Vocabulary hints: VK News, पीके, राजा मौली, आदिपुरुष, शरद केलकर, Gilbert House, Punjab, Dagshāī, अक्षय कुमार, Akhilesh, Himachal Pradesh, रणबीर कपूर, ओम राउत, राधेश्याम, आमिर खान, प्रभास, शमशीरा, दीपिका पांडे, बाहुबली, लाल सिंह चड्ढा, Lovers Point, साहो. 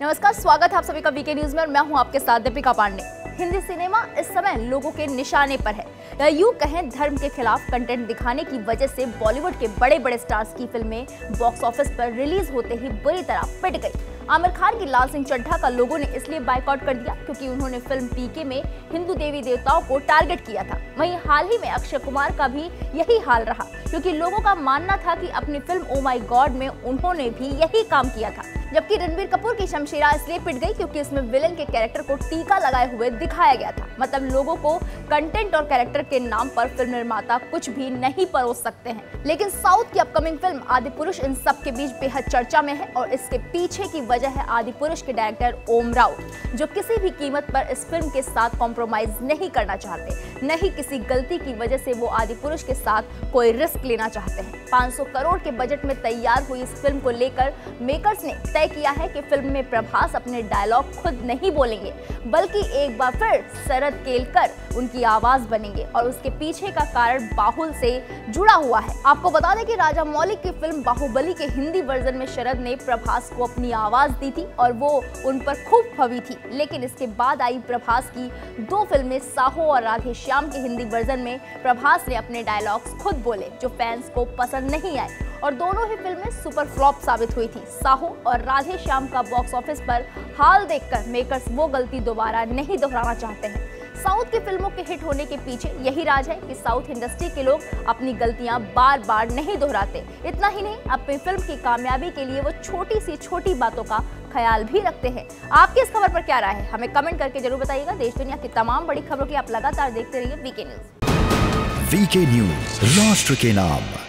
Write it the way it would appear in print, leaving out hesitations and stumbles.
नमस्कार, स्वागत है आप सभी का वीके न्यूज में और मैं हूं आपके साथ दीपिका पांडे। हिंदी सिनेमा इस समय लोगों के निशाने पर है। यूं कहें, धर्म के खिलाफ कंटेंट दिखाने की वजह से बॉलीवुड के बड़े बड़े स्टार्स की फिल्में बॉक्स ऑफिस पर रिलीज होते ही बुरी तरह पिट गई। आमिर खान की लाल सिंह चड्ढा का लोगों ने इसलिए बायकॉट कर दिया क्योंकि उन्होंने फिल्म पीके में हिंदू देवी देवताओं को टारगेट किया था। वहीं हाल ही में अक्षय कुमार का भी यही हाल रहा क्योंकि लोगों का मानना था कि अपनी फिल्म ओ माय गॉड में उन्होंने भी यही काम किया था। जबकि रणबीर कपूर की शमशीरा इसलिए पिट गई क्योंकि इसमें विलन के कैरेक्टर को टीका लगाए हुए दिखाया गया था। मतलब लोगों को कंटेंट और कैरेक्टर के नाम पर फिल्म निर्माता कुछ भी नहीं परोस सकते हैं। लेकिन साउथ की अपकमिंग फिल्म आदिपुरुष इन सब के बीच बेहद चर्चा में है और इसके पीछे की वजह है आदिपुरुष के डायरेक्टर ओम राउत, जो किसी भी कीमत पर इस फिल्म के साथ कॉम्प्रोमाइज नहीं करना चाहते। नहीं किसी गलती की वजह से वो आदिपुरुष के साथ कोई रिस्क लेना चाहते हैं। 500 करोड़ के बजट में तैयार हुई इस फिल्म को लेकर मेकर्स ने तय किया है कि फिल्म में प्रभास अपने डायलॉग खुद नहीं बोलेंगे बल्कि एक बार फिर शरद केलकर उनकी आवाज बनेंगे और उसके पीछे का कारण बाहुल से जुड़ा हुआ है। आपको बता दें कि राजा मौली की फिल्म बाहुबली के हिंदी वर्जन में शरद ने प्रभास को अपनी आवाज दी थी और वो उन पर खूब फवी थी। लेकिन इसके बाद आई प्रभास की दो फिल्में साहो और राधेश्याम के हिंदी वर्जन में प्रभास ने अपने डायलॉग्स खुद बोले, जो फैंस को पसंद नहीं आए और दोनों ही फिल्में सुपर फ्लॉप साबित हुई थी। साहो और राधेश्याम का बॉक्स ऑफिस पर हाल देखकर मेकर्स वो गलती दोबारा नहीं दोहराना चाहते हैं। साउथ की फिल्मों के हिट होने के पीछे यही राज है कि साउथ इंडस्ट्री के लोग अपनी गलतियां बार बार नहीं दोहराते। इतना ही नहीं, अपनी फिल्म की कामयाबी के लिए वो छोटी सी छोटी बातों का ख्याल भी रखते हैं। आपकी इस खबर पर क्या राय है, हमें कमेंट करके जरूर बताइएगा। देश दुनिया की तमाम बड़ी खबरों की आप लगातार देखते रहिए वीके न्यूज। वीके न्यूज, राष्ट्र के नाम।